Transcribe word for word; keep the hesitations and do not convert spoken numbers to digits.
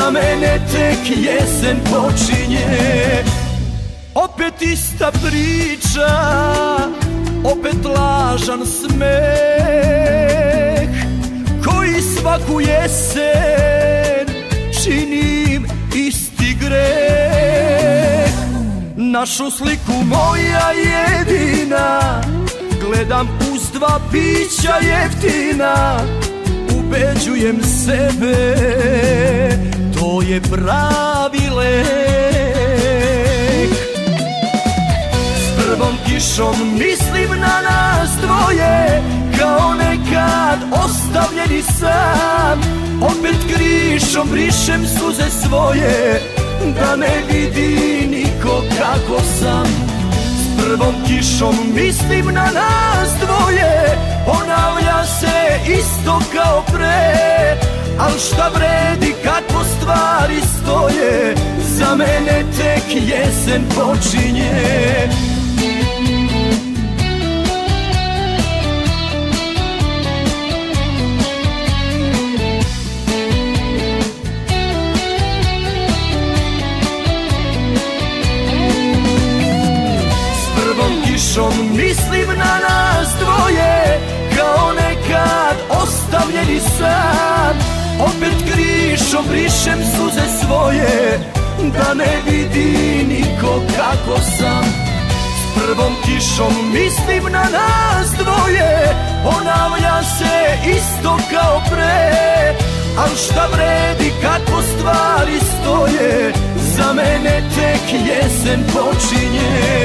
Za mene tek jesen počinje.